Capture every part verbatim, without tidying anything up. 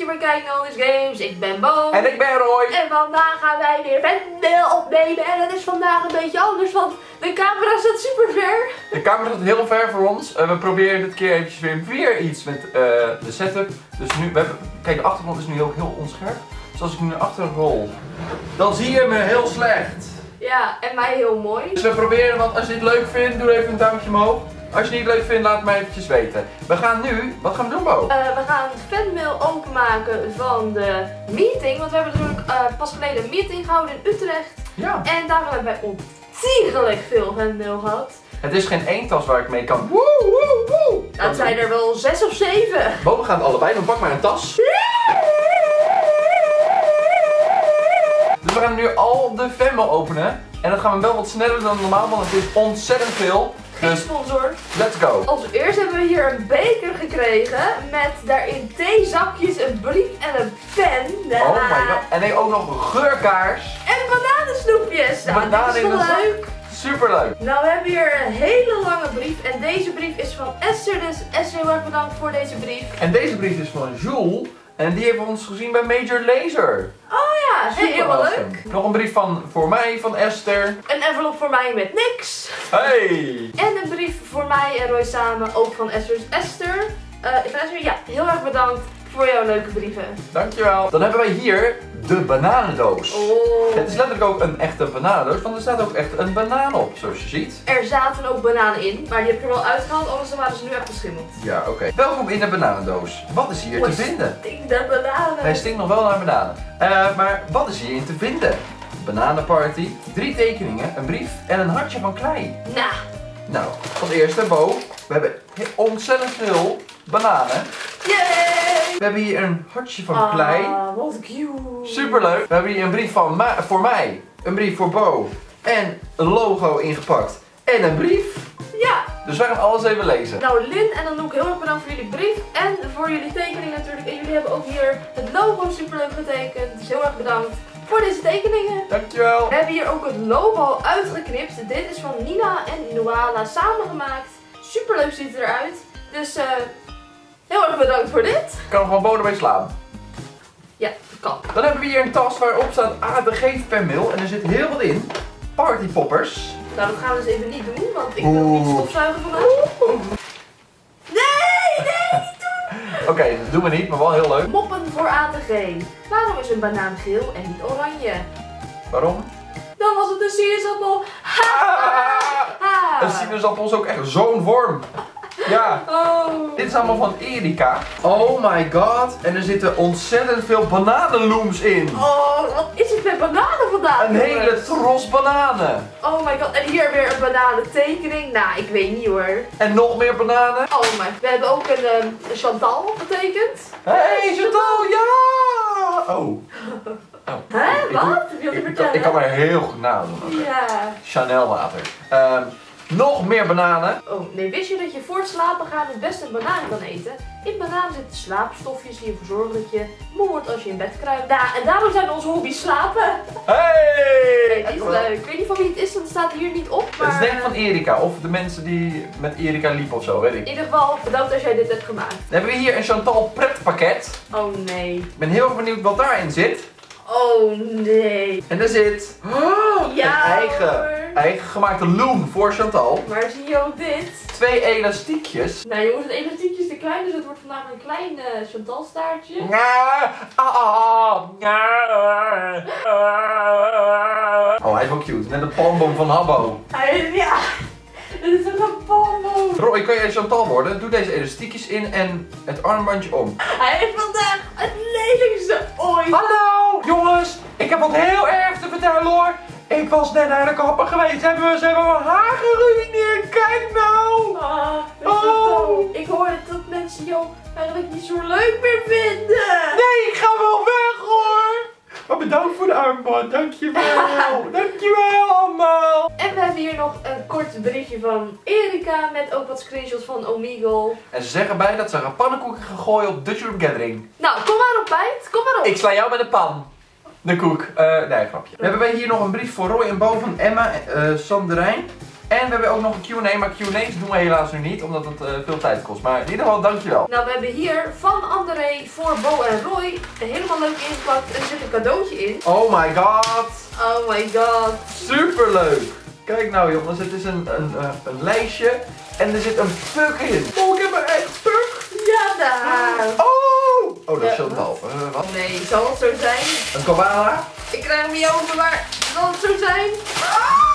je weer kijkt naar All These Games. Ik ben Bo. En ik ben Roy. En vandaag gaan wij weer Vendel opnemen. En dat is vandaag een beetje anders, want de camera staat super ver. De camera staat heel ver voor ons. Uh, we proberen dit keer eventjes weer, weer iets met uh, de setup. Dus nu, we hebben, kijk, de achtergrond is nu ook heel onscherp. Dus als ik nu naar achteren rol, dan zie je me heel slecht. Ja, en mij heel mooi. Dus we proberen, want als je dit leuk vindt, doe even een duimpje omhoog. Als je het niet leuk vindt, laat het mij eventjes weten. We gaan nu, wat gaan we doen, Bo? Uh, we gaan het fanmail openmaken van de meeting. Want we hebben natuurlijk uh, pas geleden een meeting gehouden in Utrecht. Ja. En daar hebben wij ontiegelijk veel fanmail gehad. Het is geen één tas waar ik mee kan. Woe, woe, woe. Dat, dat zijn er wel zes of zeven. Bo, we gaan het allebei, dan pak maar een tas. Dus we gaan nu al de fanmail openen. En dat gaan we wel wat sneller dan normaal, want het is ontzettend veel. Geen sponsor. Let's go. Als eerst hebben we hier een beker gekregen met daarin theezakjes, een brief en een pen. Oh my god. En nee, ook nog een geurkaars. En bananensnoepjes. Nou, bananen dit is wel leuk. Superleuk. Nou, we hebben hier een hele lange brief en deze brief is van Esther. Dus Esther, heel erg bedankt voor deze brief. En deze brief is van Jules. En die hebben we ons gezien bij Major Lazer. Oh ja, super heel awesome. Leuk. Nog een brief van, voor mij van Esther. Een envelop voor mij met niks. Hey. En een brief voor mij en Roy samen, ook van Esther's Esther. Uh, van Esther, ja, heel erg bedankt voor jouw leuke brieven. Dankjewel. Dan hebben wij hier de bananendoos. Oh. Het is letterlijk ook een echte bananendoos, want er staat ook echt een banaan op, zoals je ziet. Er zaten ook bananen in, maar die heb ik er wel uitgehaald, anders waren ze nu echt geschimmeld. Ja, oké. Okay. Welkom in de bananendoos. Wat is hier oh, te vinden? Stinkt naar bananen. Hij stinkt nog wel naar bananen. Uh, maar wat is hierin te vinden? Bananenparty, drie tekeningen, een brief en een hartje van klei. Nou. Nou, als eerste, Bo, we hebben ontzettend veel bananen. Yay! We hebben hier een hartje van ah, klei. Wat cute. Superleuk. We hebben hier een brief van voor mij. Een brief voor Bo. En een logo ingepakt. En een brief. Ja. Dus wij gaan alles even lezen. Nou Lin en Anouk, heel erg bedankt voor jullie brief. En voor jullie tekening natuurlijk. En jullie hebben ook hier het logo superleuk getekend. Dus heel erg bedankt voor deze tekeningen. Dankjewel. We hebben hier ook het logo uitgeknipt. Dit is van Nina en Noala samengemaakt. Superleuk ziet het eruit. Dus eh... Uh, heel erg bedankt voor dit. Ik kan er gewoon bodem mee slaan. Ja, dat kan. Dan hebben we hier een tas waarop staat A B G per mail. En er zit heel wat in. Partypoppers. Nou, dat gaan we dus even niet doen, want ik wil niet stofzuigen vandaag. Nee, nee, niet doen! Oké, okay, dat doen we niet, maar wel heel leuk. Moppen voor A B G. Waarom is een banaan geel en niet oranje? Waarom? Dan was het een sinaasappel. Ha! Ah, ha! Een sinaasappel is ook echt zo'n worm. Ja, oh. Dit is allemaal van Erika. Oh my god, en er zitten ontzettend veel bananenlooms in. Oh, wat is het met bananen vandaag? Een hele tros bananen. Oh my god, en hier weer een bananentekening. Nou, ik weet niet hoor. En nog meer bananen. Oh my, we hebben ook een um, Chantal getekend. Hé, hey, Chantal, ja! Oh. Oh. Hé, ik, wat? Ik, ik, ik, kan, ik kan maar heel goed nadoen. Ja. Chanel water. Um, Nog meer bananen. Oh nee, wist je dat je voor het slapen gaan het best een banaan kan eten? In bananen zitten slaapstofjes die ervoor zorgen dat je moe wordt als je in bed kruipt. Da en daarom zijn onze hobby's slapen. Hey! Nee, die is leuk. Ik weet niet van wie het is, want het staat hier niet op. Maar... het is denk van Erika of de mensen die met Erika liepen of zo, weet ik. In ieder geval, bedankt als jij dit hebt gemaakt. Dan hebben we hier een Chantal pretpakket. Oh nee. Ik ben heel erg benieuwd wat daarin zit. Oh nee. En daar zit oh, ja, een eigen, eigen gemaakte loom voor Chantal. Maar zie je ook dit? Twee elastiekjes. Nou jongens, het elastiekje is te klein, dus het wordt vandaag een klein uh, Chantal staartje. Oh, hij is wel cute. Net een palmboom van Habbo. Ja, dit is ook een palmboom. Roy, kan jij Chantal worden? Doe deze elastiekjes in en het armbandje om. Hij heeft vandaag het lelijkste ooit. Hallo! Jongens, ik heb wat heel erg te vertellen hoor. Ik was net naar de kapper geweest. Ze hebben, ze hebben mijn haar geruineerd. Kijk nou. Ah, oh. Ik hoor dat mensen jou eigenlijk niet zo leuk meer vinden. Nee, ik ga wel weg hoor. Maar bedankt voor de armband. Dankjewel. Dankjewel allemaal. En we hebben hier nog een kort berichtje van Erika. Met ook wat screenshots van Omegle. En ze zeggen bij dat ze gaan pannenkoeken gaan gooien op Dutch Room Gathering. Nou, kom maar op bijt. Kom maar op. Ik sla jou met een pan. De koek. Uh, nee, grapje. We hebben hier nog een brief voor Roy en Bo van Emma uh, Sanderijn. En we hebben ook nog een Q en A, maar Q en A's doen we helaas nu niet, omdat het uh, veel tijd kost. Maar in ieder geval, dankjewel. Nou, we hebben hier van André voor Bo en Roy helemaal leuk ingepakt. Er zit een cadeautje in. Oh my god. Oh my god. Superleuk. Kijk nou jongens, het is een, een, een, een lijstje en er zit een puk in. Oh, ik heb er echt puk. Ja, daar. Oh. Oh, dat is zo'n halve. Nee, zal het zo zijn? Een koala? Ik krijg hem niet over, maar zal het zo zijn? Ah!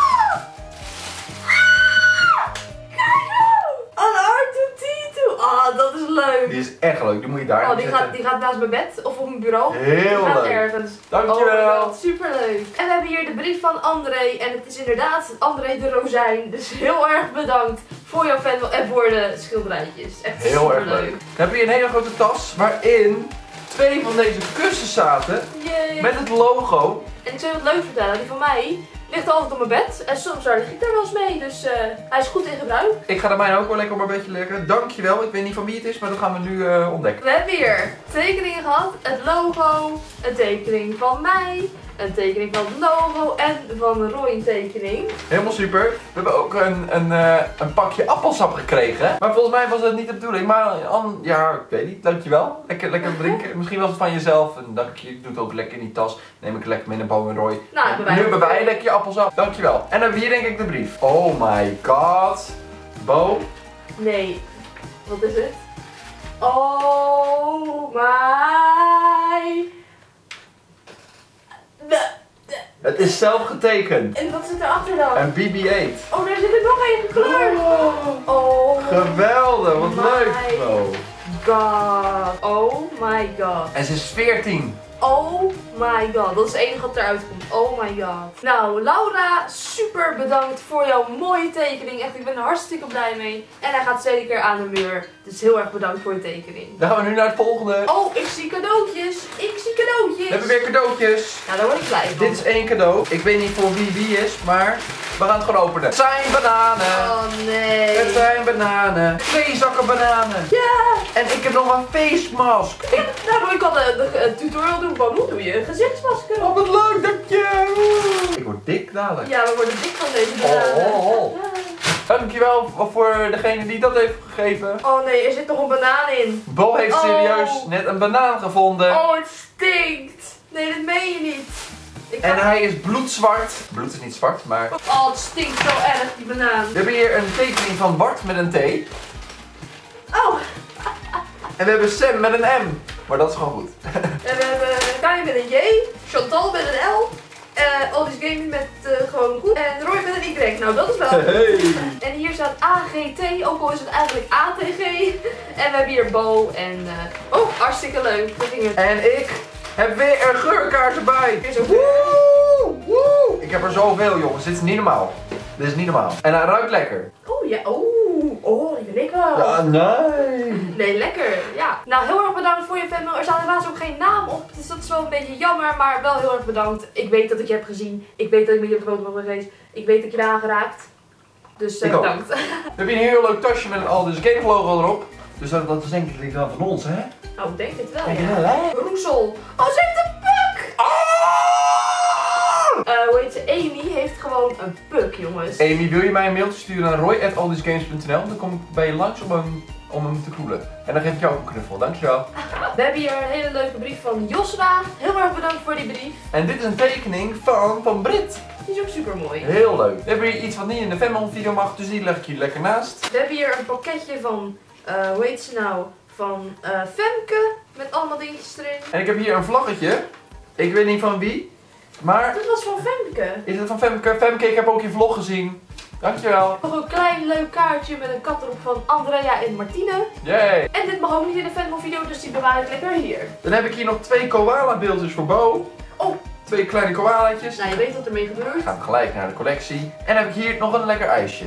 Oh, dat is leuk. Die is echt leuk, die moet je daar oh, die gaat, die gaat naast mijn bed of op mijn bureau. Heel die gaat leuk. Ergens. Dankjewel. Oh, superleuk. En we hebben hier de brief van André. En het is inderdaad André de Rozijn. Dus heel erg bedankt voor jouw fanmail en voor de schilderijtjes. Echt heel superleuk. Erg leuk. Dan heb je een hele grote tas waarin twee van deze kussens zaten. Yay. Met het logo. En ik zou je wat leuk vertellen, die van mij ligt altijd op mijn bed en soms lig ik daar wel eens mee, dus uh, hij is goed in gebruik. Ik ga de mijne ook wel lekker op een beetje leggen. Dankjewel, ik weet niet van wie het is, maar dat gaan we nu uh, ontdekken. We hebben weer tekeningen gehad, het logo, een tekening van mij, een tekening van het logo en van Roy een tekening. Helemaal super. We hebben ook een, een, uh, een pakje appelsap gekregen, maar volgens mij was dat niet de bedoeling. Maar an, ja, ik weet niet, dankjewel. Lekker, lekker drinken, misschien was het van jezelf en dacht ik, ik doe het ook lekker in die tas. Neem ik lekker mee naar Bo en Roy. Nou, hebben wij nu hebben wij lekker je appelsap. Dankjewel. En dan hebben we hier denk ik de brief. Oh my god. Bo? Nee. Wat is het? Oh my... De, de. Het is zelf getekend. En wat zit erachter dan? Een B B acht. Oh, daar zit er nog één kleur. Oh. Oh. Geweldig, wat my leuk. Oh god. Oh my god. En ze is veertien. Oh my god, dat is het enige wat eruit komt. Oh my god. Nou, Laura, super bedankt voor jouw mooie tekening. Echt, ik ben er hartstikke blij mee. En hij gaat zeker aan de muur. Dus heel erg bedankt voor je tekening. Dan gaan we nu naar het volgende. Oh, ik zie cadeautjes. Ik zie cadeautjes. We hebben weer cadeautjes. Nou, daar word ik blij van. Dit is één cadeau. Ik weet niet voor wie wie is, maar we gaan het gewoon openen. Het zijn bananen. Oh nee. Het zijn bananen. Twee zakken bananen. Ja. Yeah. En ik heb nog een face mask. Ik... Nou, ik kan de, de, de tutorial doen. Wat doe je? Een gezichtsmasker. Oh, wat leuk, dankjewel. Ik word dik dadelijk. Ja, we worden dik van deze bananen. Oh, oh, oh. Dankjewel voor degene die dat heeft gegeven. Oh nee, er zit nog een banaan in. Bo heeft serieus oh. net een banaan gevonden. Oh, het stinkt. Nee, dat meen je niet. Ik en hij is bloedzwart. Bloed is niet zwart, maar... Oh, het stinkt zo erg, die banaan. We hebben hier een tekening van Bart met een T. Oh. En we hebben Sam met een M. Maar dat is gewoon goed. En we hebben Kai met een J. Chantal met een L. Uh, All These Games met uh, gewoon goed. En Roy met een Y. Nou, dat is wel goed. Hey. En hier staat A G T. Ook al is het eigenlijk A T G. En we hebben hier Bo. En uh, oh, hartstikke leuk. Dat ging het. En ik heb weer een geurkaart erbij. Woe, woe. Ik heb er zoveel, jongens. Dit is niet normaal. Dit is niet normaal. En hij ruikt lekker. Oh ja, oh. Oh, die wil ik wel. Ja, nee. Nee, lekker. Ja. Nou, heel erg bedankt voor je fanmail. Er staat helaas ook geen naam op. Dus dat is wel een beetje jammer. Maar wel heel erg bedankt. Ik weet dat ik je heb gezien. Ik weet dat ik met je op de foto ben geweest. Ik weet dat je bent aangeraakt. Dus uh, bedankt. We hebben hier een heel leuk tasje met een All These Games logo erop. Dus dat, dat is denk ik dan van ons, hè? Nou, ik denk het wel. Ja, ja. Ja. Roesel. Oh, ze heeft een puk! Ah! Uh, hoe heet ze? Amy heeft gewoon een puk, jongens. Amy, wil je mij een mailtje sturen naar roy at all these games punt n l? Dan kom ik bij je langs om hem, om hem te koelen. En dan geef ik jou ook een knuffel, dankjewel. We hebben hier een hele leuke brief van Josra. Heel erg bedankt voor die brief. En dit is een tekening van, van Brit. Die is ook super mooi. Heel leuk. We hebben hier iets wat niet in de fanmail video mag, dus die leg ik hier lekker naast. We hebben hier een pakketje van, uh, hoe heet ze nou? Van uh, Femke, met allemaal dingetjes erin. En ik heb hier een vlaggetje. Ik weet niet van wie, maar... Dat was van Femke. Is dat van Femke? Femke, ik heb ook je vlog gezien. Dankjewel. Nog een klein leuk kaartje met een kat erop van Andrea en Martine. Yay. En dit mag ook niet in de fanmail video, dus die bewaar ik lekker hier. Dan heb ik hier nog twee koala beeldjes voor Bo. Oh. Twee kleine koalaatjes. Nou, je weet wat ermee gebeurt. Gaan gelijk naar de collectie. En heb ik hier nog een lekker ijsje.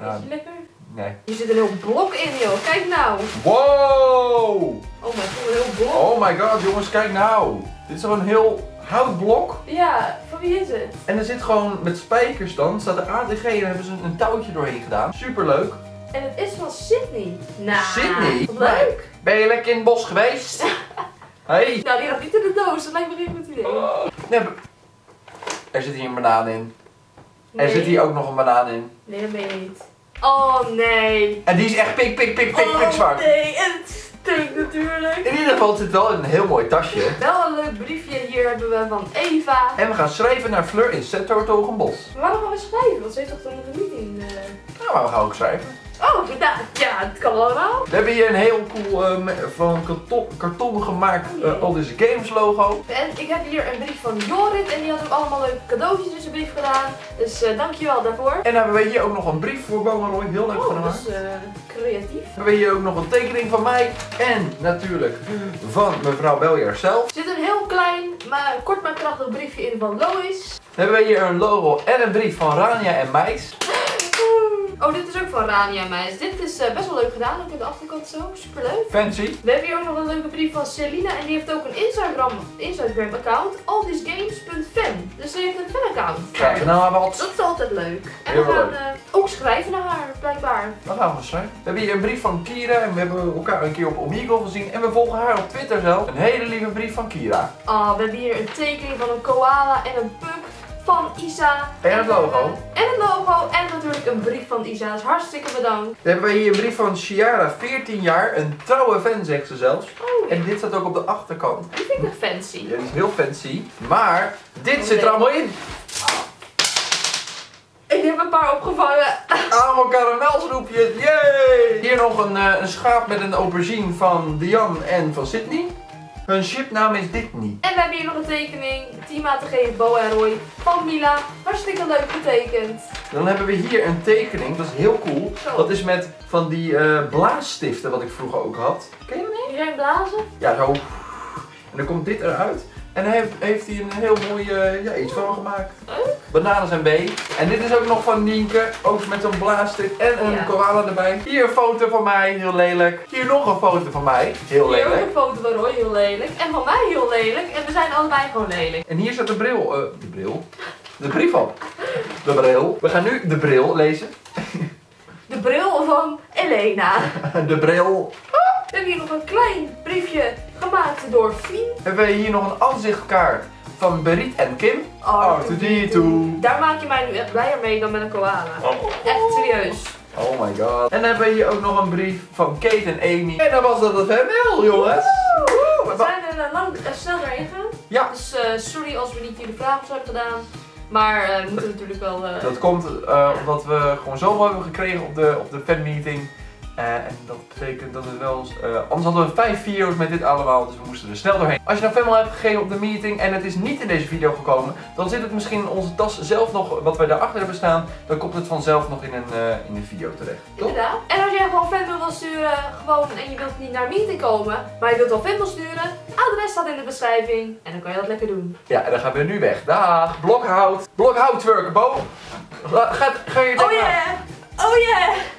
Ja. Is je lekker? Nee. Hier zit een heel blok in, joh. Kijk nou. Wow. Oh my god, een heel blok. Oh my god, jongens, kijk nou. Dit is zo'n heel houtblok. Ja, van wie is het? En er zit gewoon met spijkers dan, staat er A T G en hebben ze een, een touwtje doorheen gedaan. Superleuk. En het is van Sydney. Nou, Sydney? Leuk. Ben je lekker in het bos geweest? Hey. Nou, die gaat niet in de doos. Dat lijkt me niet goed idee. Oh. Nee, er zit hier een banaan in. Nee. En zit hier ook nog een banaan in? Nee, dat ben je niet. Oh nee. En die is echt pik, pik, pik, pik, oh, pik zwart. Nee, en het stinkt natuurlijk. In ieder geval zit wel in een heel mooi tasje. Wel een leuk briefje hier hebben we van Eva. En we gaan schrijven naar Fleur in Zettertogenbos. Waarom gaan we schrijven? Want ze heeft toch dan een meeting? Uh... Nou, maar we gaan ook schrijven. Oh, ja, ja, het kan allemaal. We hebben hier een heel cool um, van karton, karton gemaakt oh, uh, All These Games logo. En ik heb hier een brief van Jorrit en die had ook allemaal leuke cadeautjes in zijn brief gedaan. Dus uh, dankjewel daarvoor. En dan hebben we hier ook nog een brief voor Bo en Roy, heel leuk oh, gemaakt. Dus, uh, creatief. We hebben hier ook nog een tekening van mij en natuurlijk van mevrouw Beljaar zelf. Er zit een heel klein, maar kort maar krachtig briefje in van Lois. Dan hebben we hier een logo en een brief van Rania en Meis. Oh, dit is ook van Rania en meis. Dit is uh, best wel leuk gedaan, ook aan de achterkant zo. Superleuk. Fancy. We hebben hier ook nog een leuke brief van Selina en die heeft ook een Instagram, Instagram account. all these games punt fan. Dus die heeft een fan-account. Kijk nou wat. Dat is altijd leuk. En heel we gaan uh, ook schrijven naar haar, blijkbaar. Dat gaan we schrijven. We hebben hier een brief van Kira en we hebben elkaar een keer op Omegle gezien. En we volgen haar op Twitter zelf. Een hele lieve brief van Kira. Ah, oh, we hebben hier een tekening van een koala en een puk. Van Isa. En het logo. En het logo. En natuurlijk een brief van Isa. Dus hartstikke bedankt. Dan hebben we hier een brief van Ciara, veertien jaar. Een trouwe fan, zegt ze zelfs. Oh. En dit staat ook op de achterkant. Die vind ik fancy. Ja, die is heel fancy. Maar dit oh, zit er allemaal in. Oh. Ik heb een paar opgevangen. Allemaal karamelsnoepjes. Yay! Hier nog een, uh, een schaap met een aubergine van Diane en van Sydney. Hun shipnaam is Disney. En we hebben hier nog een tekening, teammatig geven Bo en Roy, van Mila. Hartstikke leuk getekend. Dan hebben we hier een tekening, dat is heel cool. Zo. Dat is met van die uh, blaasstiften wat ik vroeger ook had. Ken je dat niet? Iedereen blazen? Ja, zo. En dan komt dit eruit. En heeft, heeft hij een heel mooi uh, ja, iets van gemaakt. Leuk. Bananen zijn B. En dit is ook nog van Nienke. Ook met een blaasstift en een ja. koala erbij. Hier een foto van mij, heel lelijk. Hier nog een foto van mij, heel lelijk. Hier ook een foto van Roy, heel lelijk. En van mij, heel lelijk. En we zijn allebei gewoon lelijk. En hier staat de bril. Uh, de bril? De brief op. De bril. We gaan nu de bril lezen. De bril van Elena. De bril. We hebben hier nog een klein briefje gemaakt door Fien. Hebben we hier nog een aanzichtkaart van Berit en Kim. R two D two. Daar maak je mij nu echt blijer mee dan met een koala. Oh. Echt serieus. Oh my god. En dan hebben we hier ook nog een brief van Kate en Amy. En dan was dat het helemaal, jongens. Woehoe. We zijn er lang uh, snel doorheen gegaan. Ja. Dus uh, sorry als we niet jullie vragen hebben gedaan. Maar uh, we moeten natuurlijk wel... Uh... Dat komt uh, omdat we gewoon zoveel hebben gekregen op de, op de fanmeeting. Uh, en dat betekent dat het wel... Uh, anders hadden we vijf video's met dit allemaal, dus we moesten er snel doorheen. Als je nou helemaal hebt gegeven op de meeting en het is niet in deze video gekomen, dan zit het misschien in onze tas zelf nog, wat wij daarachter hebben staan. Dan komt het vanzelf nog in een, uh, in een video terecht. Toch? Inderdaad. En als jij gewoon fan wil sturen, gewoon, en je wilt niet naar de meeting komen, maar je wilt wel fan wil sturen, adres staat in de beschrijving. En dan kan je dat lekker doen. Ja, en dan gaan we nu weg. Daag, blokhout. Blokhoutwerk, Bo. Ga, ga, ga je het oh yeah. Oh yeah.